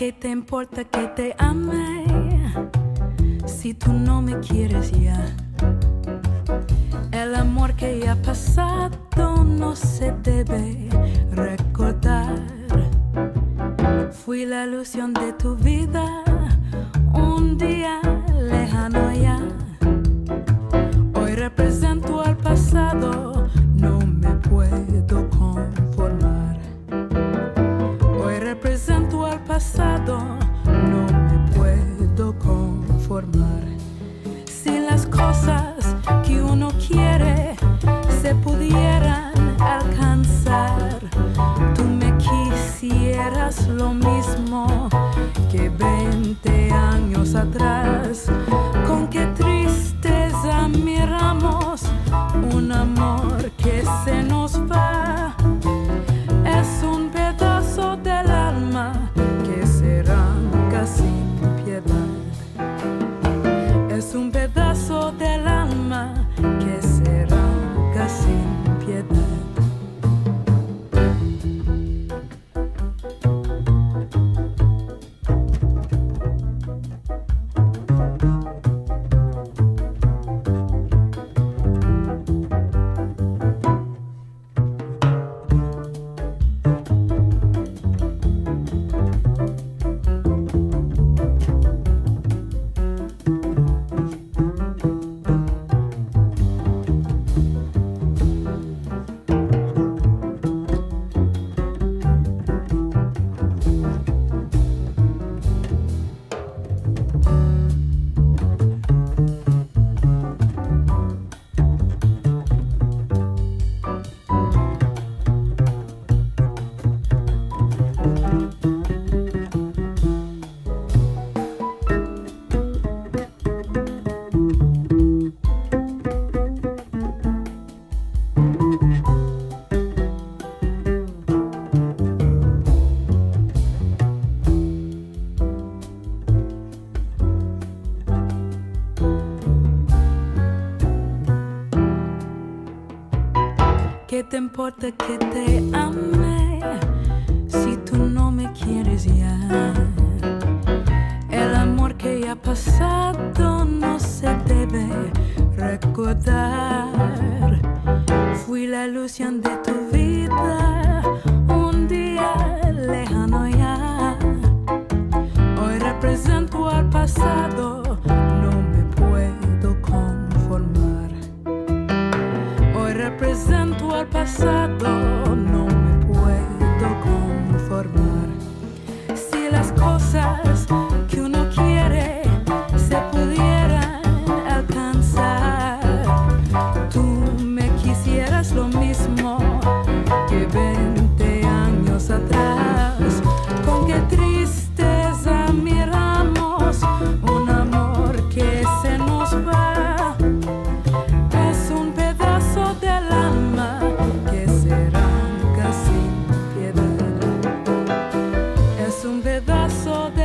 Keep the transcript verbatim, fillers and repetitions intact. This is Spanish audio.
¿Qué te importa que te ame si tú no me quieres ya? El amor que ya ha pasado no se debe recordar. Fui la ilusión de tu vida un día lejano ya. Hoy represento al pasado, no me puedo conformar. Hoy represento al pasado, no me puedo conformar. Si las cosas que uno quiere se pudieran alcanzar, tú me quisieras lo mismo que veinte años atrás. Con qué tristeza miramos un amor que se nos va. Es un pedazo del alma que se arranca sin piedad. Es un pedazo del alma que se arranca sin piedad. ¿Qué te importa que te ame si tú no me quieres ya? El amor que ya ha pasado no se debe recordar. Fui la ilusión de tu vida un día lejano ya. Hoy represento al pasado, no me puedo conformar. Hoy represento al pasado, no me puedo conformar. Si las cosas que uno quiere se pudieran alcanzar, tú me quisieras lo mismo que veinte años atrás. Con qué tristeza miramos un amor que se nos va. Es un pedazo del alma que se arranca sin piedad. Es un pedazo de